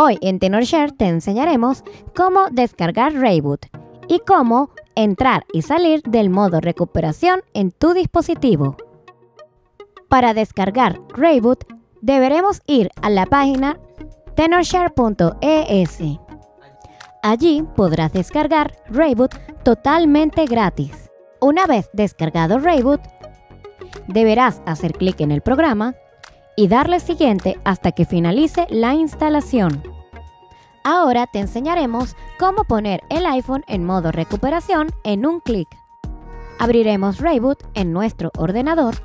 Hoy en Tenorshare te enseñaremos cómo descargar ReiBoot y cómo entrar y salir del modo recuperación en tu dispositivo. Para descargar ReiBoot deberemos ir a la página tenorshare.es. Allí podrás descargar ReiBoot totalmente gratis. Una vez descargado ReiBoot, deberás hacer clic en el programa y darle siguiente hasta que finalice la instalación. Ahora te enseñaremos cómo poner el iPhone en modo recuperación en un clic. Abriremos ReiBoot en nuestro ordenador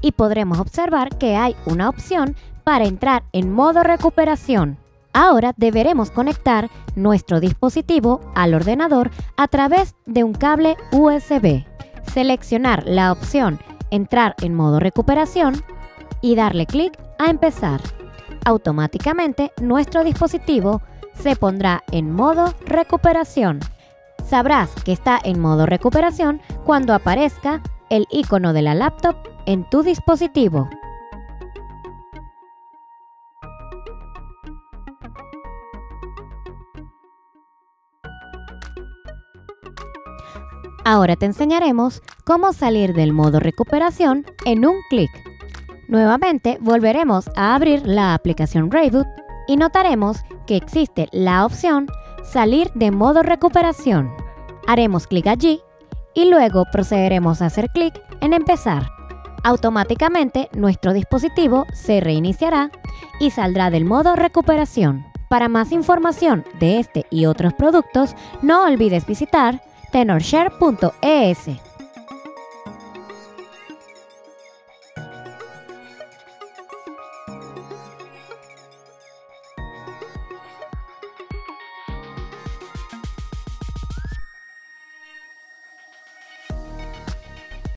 y podremos observar que hay una opción para entrar en modo recuperación. Ahora deberemos conectar nuestro dispositivo al ordenador a través de un cable USB. Seleccionar la opción Entrar en modo recuperación y darle clic a Empezar. Automáticamente nuestro dispositivo se pondrá en modo recuperación. Sabrás que está en modo recuperación cuando aparezca el icono de la laptop en tu dispositivo. Ahora te enseñaremos cómo salir del modo recuperación en un clic. Nuevamente volveremos a abrir la aplicación ReiBoot y notaremos que existe la opción Salir de modo recuperación. Haremos clic allí y luego procederemos a hacer clic en Empezar. Automáticamente nuestro dispositivo se reiniciará y saldrá del modo recuperación. Para más información de este y otros productos, no olvides visitar tenorshare.es.